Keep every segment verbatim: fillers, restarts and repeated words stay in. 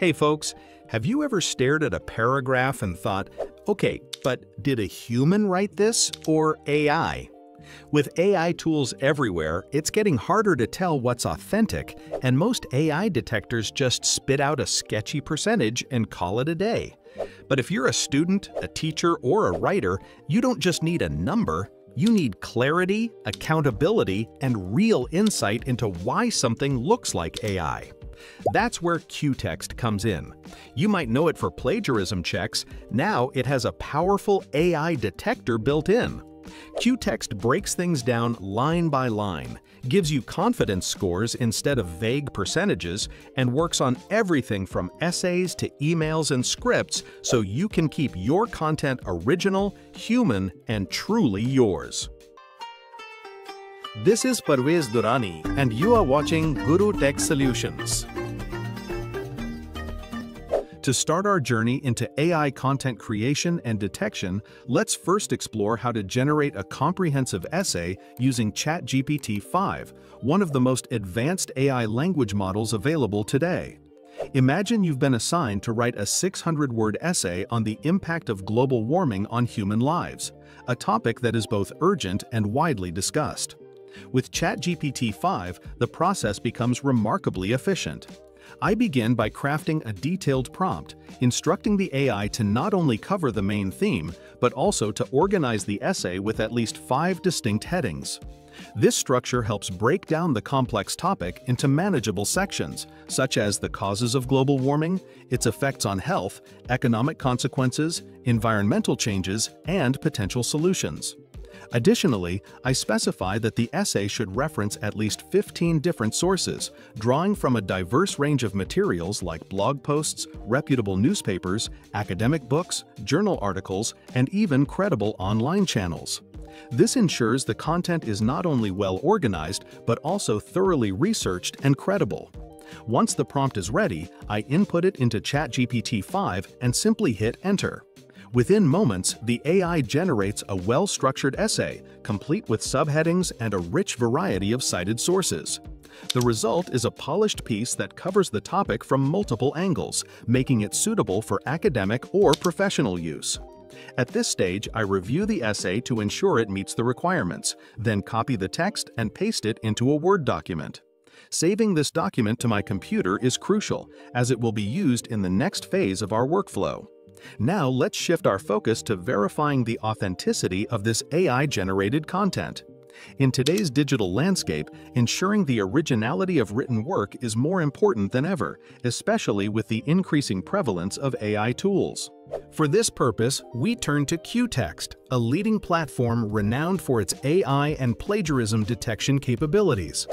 Hey folks, have you ever stared at a paragraph and thought, okay, but did a human write this or A I? With A I tools everywhere, it's getting harder to tell what's authentic, and most A I detectors just spit out a sketchy percentage and call it a day. But if you're a student, a teacher, or a writer, you don't just need a number, you need clarity, accountability, and real insight into why something looks like A I. That's where Quetext comes in. You might know it for plagiarism checks, now it has a powerful A I detector built in. Quetext breaks things down line by line, gives you confidence scores instead of vague percentages, and works on everything from essays to emails and scripts so you can keep your content original, human, and truly yours. This is Pervaiz Durrani, and you are watching Guru Tech Solutions. To start our journey into A I content creation and detection, let's first explore how to generate a comprehensive essay using ChatGPT five, one of the most advanced A I language models available today. Imagine you've been assigned to write a six hundred word essay on the impact of global warming on human lives, a topic that is both urgent and widely discussed. With ChatGPT five, the process becomes remarkably efficient. I begin by crafting a detailed prompt, instructing the A I to not only cover the main theme, but also to organize the essay with at least five distinct headings. This structure helps break down the complex topic into manageable sections, such as the causes of global warming, its effects on health, economic consequences, environmental changes, and potential solutions. Additionally, I specify that the essay should reference at least fifteen different sources, drawing from a diverse range of materials like blog posts, reputable newspapers, academic books, journal articles, and even credible online channels. This ensures the content is not only well organized, but also thoroughly researched and credible. Once the prompt is ready, I input it into ChatGPT five and simply hit enter. Within moments, the A I generates a well-structured essay, complete with subheadings and a rich variety of cited sources. The result is a polished piece that covers the topic from multiple angles, making it suitable for academic or professional use. At this stage, I review the essay to ensure it meets the requirements, then copy the text and paste it into a Word document. Saving this document to my computer is crucial, as it will be used in the next phase of our workflow. Now let's shift our focus to verifying the authenticity of this A I-generated content. In today's digital landscape, ensuring the originality of written work is more important than ever, especially with the increasing prevalence of A I tools. For this purpose, we turn to Quetext, a leading platform renowned for its A I and plagiarism detection capabilities.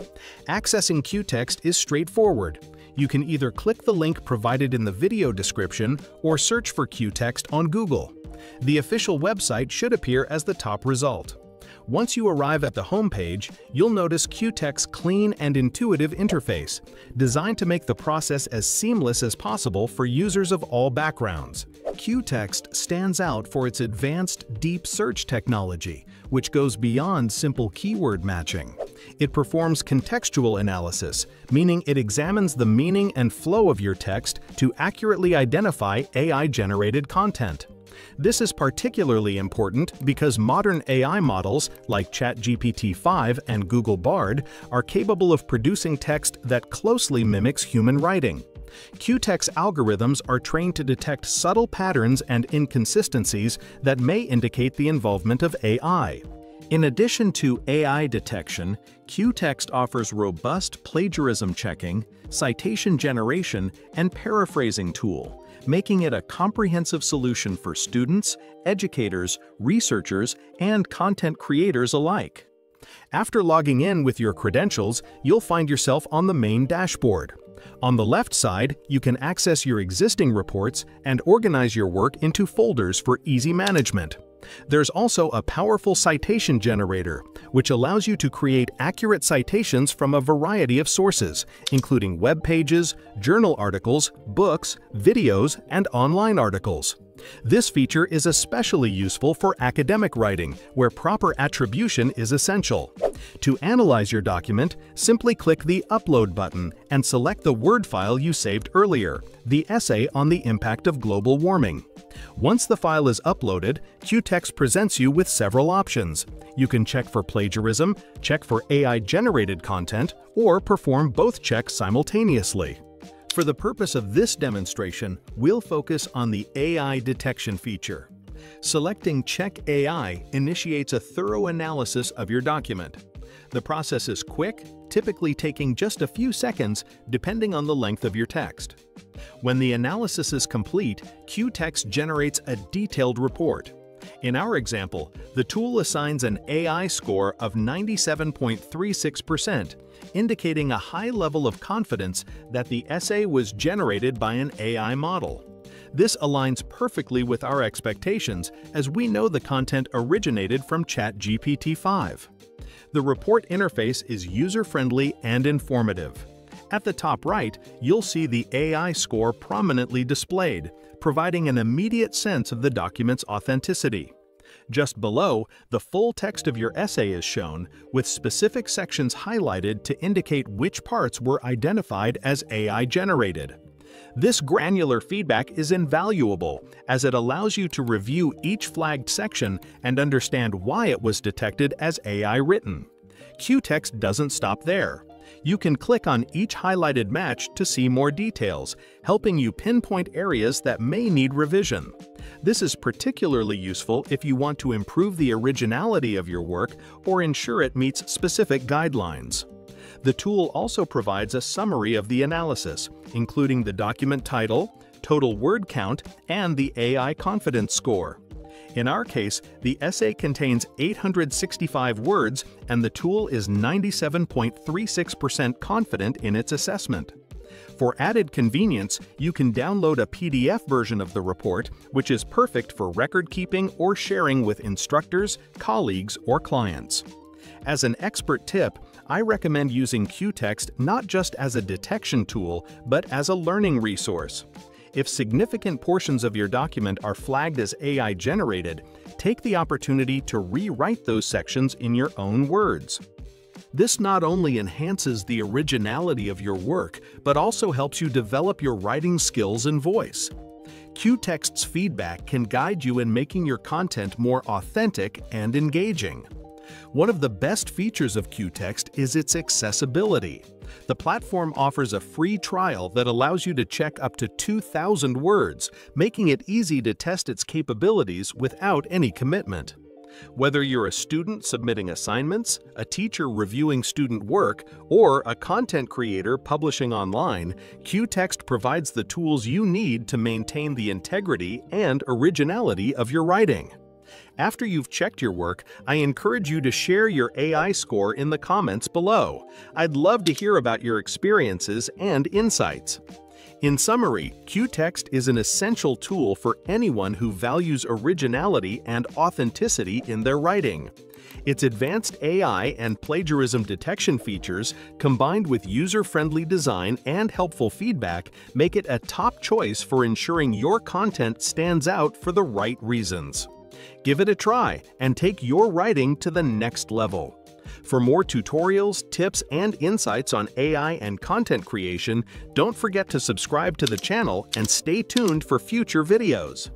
Accessing Quetext is straightforward. You can either click the link provided in the video description or search for Quetext on Google. The official website should appear as the top result. Once you arrive at the homepage, you'll notice Quetext's clean and intuitive interface, designed to make the process as seamless as possible for users of all backgrounds. Quetext stands out for its advanced deep search technology, which goes beyond simple keyword matching. It performs contextual analysis, meaning it examines the meaning and flow of your text to accurately identify A I-generated content. This is particularly important because modern A I models like ChatGPT five and Google Bard are capable of producing text that closely mimics human writing. Quetext's algorithms are trained to detect subtle patterns and inconsistencies that may indicate the involvement of A I. In addition to A I detection, Quetext offers robust plagiarism checking, citation generation, and paraphrasing tool, making it a comprehensive solution for students, educators, researchers, and content creators alike. After logging in with your credentials, you'll find yourself on the main dashboard. On the left side, you can access your existing reports and organize your work into folders for easy management. There's also a powerful citation generator, which allows you to create accurate citations from a variety of sources, including web pages, journal articles, books, videos, and online articles. This feature is especially useful for academic writing, where proper attribution is essential. To analyze your document, simply click the Upload button and select the Word file you saved earlier, the essay on the impact of global warming. Once the file is uploaded, Quetext presents you with several options. You can check for plagiarism, check for A I-generated content, or perform both checks simultaneously. For the purpose of this demonstration, we'll focus on the A I detection feature. Selecting Check A I initiates a thorough analysis of your document. The process is quick, typically taking just a few seconds depending on the length of your text. When the analysis is complete, Quetext generates a detailed report. In our example, the tool assigns an A I score of ninety-seven point three six percent, indicating a high level of confidence that the essay was generated by an A I model. This aligns perfectly with our expectations, as we know the content originated from ChatGPT five. The report interface is user-friendly and informative. At the top right, you'll see the A I score prominently displayed, providing an immediate sense of the document's authenticity. Just below, the full text of your essay is shown, with specific sections highlighted to indicate which parts were identified as A I-generated. This granular feedback is invaluable, as it allows you to review each flagged section and understand why it was detected as A I-written. Quetext doesn't stop there. You can click on each highlighted match to see more details, helping you pinpoint areas that may need revision. This is particularly useful if you want to improve the originality of your work or ensure it meets specific guidelines. The tool also provides a summary of the analysis, including the document title, total word count, and the A I confidence score. In our case, the essay contains eight hundred sixty-five words, and the tool is ninety-seven point three six percent confident in its assessment. For added convenience, you can download a P D F version of the report, which is perfect for record-keeping or sharing with instructors, colleagues, or clients. As an expert tip, I recommend using Quetext not just as a detection tool, but as a learning resource. If significant portions of your document are flagged as A I-generated, take the opportunity to rewrite those sections in your own words. This not only enhances the originality of your work, but also helps you develop your writing skills and voice. Quetext's feedback can guide you in making your content more authentic and engaging. One of the best features of Quetext is its accessibility. The platform offers a free trial that allows you to check up to two thousand words, making it easy to test its capabilities without any commitment. Whether you're a student submitting assignments, a teacher reviewing student work, or a content creator publishing online, Quetext provides the tools you need to maintain the integrity and originality of your writing. After you've checked your work, I encourage you to share your A I score in the comments below. I'd love to hear about your experiences and insights. In summary, Quetext is an essential tool for anyone who values originality and authenticity in their writing. Its advanced A I and plagiarism detection features, combined with user-friendly design and helpful feedback, make it a top choice for ensuring your content stands out for the right reasons. Give it a try and take your writing to the next level. For more tutorials, tips, and insights on A I and content creation, don't forget to subscribe to the channel and stay tuned for future videos.